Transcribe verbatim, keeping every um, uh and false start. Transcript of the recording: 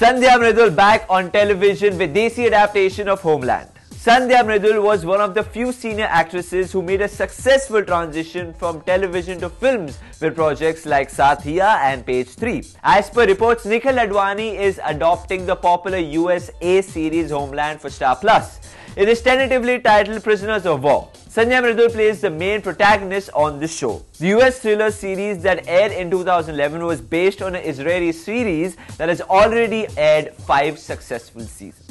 Sandhya Mridul back on television with Desi adaptation of Homeland. Sandhya Mridul was one of the few senior actresses who made a successful transition from television to films with projects like Saathiya and Page three. As per reports, Nikhil Advani is adopting the popular U S A series Homeland for Star Plus. It is tentatively titled Prisoners of War. Sandhya Mridul plays the main protagonist on this show. The U S thriller series that aired in two thousand eleven was based on an Israeli series that has already aired five successful seasons.